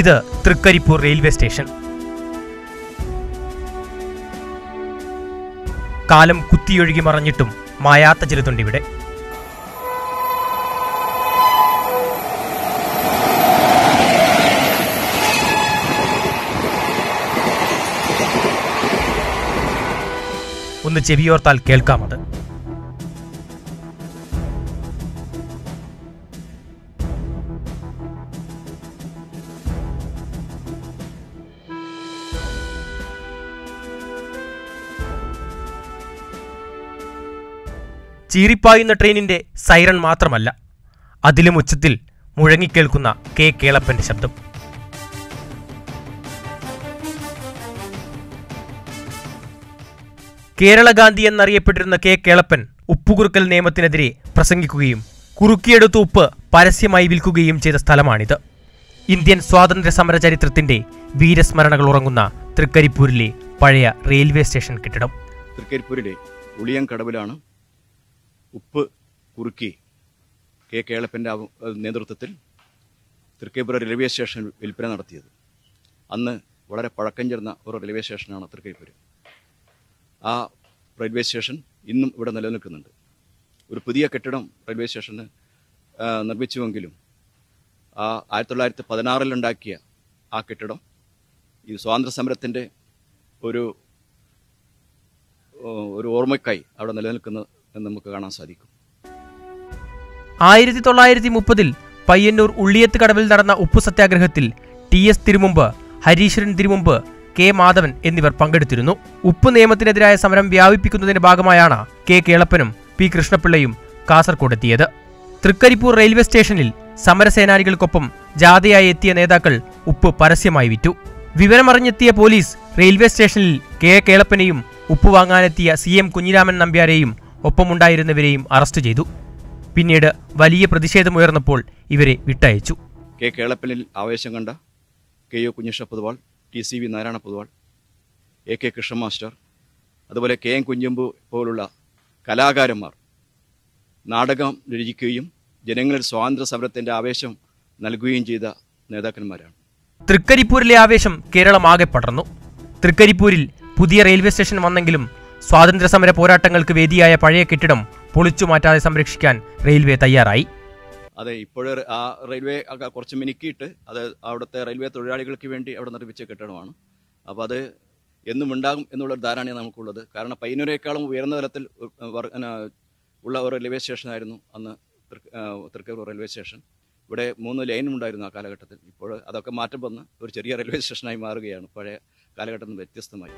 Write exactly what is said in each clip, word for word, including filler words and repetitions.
ഇത് Trikaripur railway station. കാലം കുത്തിയൊഴുകി മറഞ്ഞിട്ടും മായാത്ത ചിലതുണ്ടിവിടെ. ഒന്ന് ചെവിയോർത്താൽ കേൾക്കാമത്. ചീറിപ്പായുന്ന ട്രെയിനിൻ്റെ സൈറൺ മാത്രമല്ല, അതിലും ഉച്ചത്തിൽ മുഴങ്ങിക്കേൾക്കുന്ന കെ കേളപ്പൻ്റെ ശബ്ദം. കേരള ഗാന്ധി എന്നറിയപ്പെട്ടിരുന്ന കെ കേളപ്പൻ ഉപ്പുകുറുക്കൽ നിയമത്തിനെതിരെ പ്രസംഗിക്കുകയും കുറുക്കിയെടുത്ത ഉപ്പ് പരസ്യമായി വിൽക്കുകയും ചെയ്ത സ്ഥലമാണിത്. ഇന്ത്യൻ സ്വാതന്ത്ര്യ സമര ചരിത്രത്തിൻ്റെ വീരസ്മരണകൾ ഉറങ്ങുന്ന തൃക്കരിപ്പൂരിലെ പഴയ റെയിൽവേ സ്റ്റേഷൻ കെട്ടിടം. തൃക്കരിപ്പൂരിലെ ഉളിയൻകടവിലാണ് ഉപ്പ് കുറുക്കി കെ കേളപ്പൻ്റെ നേതൃത്വത്തിൽ തൃക്കരിപ്പൂർ റെയിൽവേ സ്റ്റേഷൻ വിൽപ്പന നടത്തിയത്. അന്ന് വളരെ പഴക്കം ചേർന്ന ഒരു റെയിൽവേ സ്റ്റേഷനാണ് തൃക്കരിപ്പൂർ. ആ റെയിൽവേ സ്റ്റേഷൻ ഇന്നും ഇവിടെ നിലനിൽക്കുന്നുണ്ട്. ഒരു പുതിയ കെട്ടിടം റെയിൽവേ സ്റ്റേഷന് നിർമ്മിച്ചുവെങ്കിലും ആ ആയിരത്തി തൊള്ളായിരത്തി പതിനാറിലുണ്ടാക്കിയ ആ കെട്ടിടം ഈ സ്വാതന്ത്ര്യസമരത്തിൻ്റെ ഒരു ഒരു ഓർമ്മയ്ക്കായി അവിടെ നിലനിൽക്കുന്ന നമുക്ക് കാണാൻ സാധിക്കും. ആയിരത്തി തൊള്ളായിരത്തി മുപ്പതിൽ പയ്യന്നൂർ ഉള്ളിയത്ത് കടവിൽ നടന്ന ഉപ്പു സത്യാഗ്രഹത്തിൽ T S Thirumumbu, Hariswaran Thirumumbu, K Madhavan എന്നിവർ പങ്കെടുത്തിരുന്നു. ഉപ്പ് നിയമത്തിനെതിരായ സമരം വ്യാപിപ്പിക്കുന്നതിന്റെ ഭാഗമായാണ് കെ കേളപ്പനും പി കൃഷ്ണപിള്ളയും കാസർഗോഡെത്തിയത്. തൃക്കരിപ്പൂർ റെയിൽവേ സ്റ്റേഷനിൽ സമരസേനാനികൾക്കൊപ്പം ജാഥയായി എത്തിയ നേതാക്കൾ ഉപ്പ് പരസ്യമായി വിറ്റു. വിവരമറിഞ്ഞെത്തിയ പോലീസ് റെയിൽവേ സ്റ്റേഷനിൽ കെ കേളപ്പനെയും ഉപ്പ് വാങ്ങാനെത്തിയ സി എം കുഞ്ഞിരാമൻ നമ്പ്യാരെയും ഒപ്പമുണ്ടായിരുന്നവരെയും അറസ്റ്റ് ചെയ്തു. പിന്നീട് വലിയ പ്രതിഷേധമുയർന്നപ്പോൾ ഇവരെ വിട്ടയച്ചു. കെ കേളപ്പനിൽ ആവേശം കണ്ട K O Kunhisha Poduval, T C V Narayana Poduval, A K Krishna master, അതുപോലെ കെ എൻ കുഞ്ഞമ്പു പോലുള്ള കലാകാരന്മാർ നാടകം രചിക്കുകയും ജനങ്ങളിൽ സ്വാതന്ത്ര്യ സമരത്തിൻ്റെ ആവേശം നൽകുകയും ചെയ്ത നേതാക്കന്മാരാണ്. തൃക്കരിപ്പൂരിലെ ആവേശം കേരളമാകെ പടർന്നു. തൃക്കരിപ്പൂരിൽ പുതിയ റെയിൽവേ സ്റ്റേഷൻ വന്നെങ്കിലും സ്വാതന്ത്ര്യ സമര പോരാട്ടങ്ങൾക്ക് വേദിയായ പഴയ കെട്ടിടം പൊളിച്ചു മാറ്റാതെ സംരക്ഷിക്കാൻ റെയിൽവേ തയ്യാറായി. അതെ, ഇപ്പോഴേ ആ റെയിൽവേ കുറച്ച് മിനുക്കിയിട്ട് അത് അവിടുത്തെ റെയിൽവേ തൊഴിലാളികൾക്ക് വേണ്ടി അവിടെ നിർമ്മിച്ച കെട്ടിടമാണ്. അപ്പോൾ അത് എന്നും ഉണ്ടാകും എന്നുള്ളൊരു ധാരണയാണ് നമുക്കുള്ളത്. കാരണം പയ്യന്നൂരേക്കാളും ഉയർന്ന തലത്തിൽ ഉള്ള ഒരു റെയിൽവേ സ്റ്റേഷനായിരുന്നു അന്ന് തൃക്കരിപ്പൂർ റെയിൽവേ സ്റ്റേഷൻ. ഇവിടെ മൂന്ന് ലൈനും ഉണ്ടായിരുന്നു ആ കാലഘട്ടത്തിൽ. ഇപ്പോൾ അതൊക്കെ മാറ്റം വന്ന് ഒരു ചെറിയ റെയിൽവേ സ്റ്റേഷനായി മാറുകയാണ്, പഴയ കാലഘട്ടത്തിൽ വ്യത്യസ്തമായി.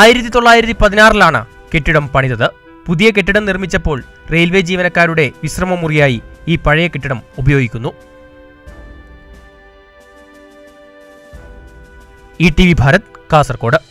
ആയിരത്തി തൊള്ളായിരത്തി പതിനാറിലാണ് കെട്ടിടം പണിതത്. പുതിയ കെട്ടിടം നിർമ്മിച്ചപ്പോൾ റെയിൽവേ ജീവനക്കാരുടെ വിശ്രമമുറിയായി ഈ പഴയ കെട്ടിടം ഉപയോഗിക്കുന്നു. E T V Bharat, Kasaragod.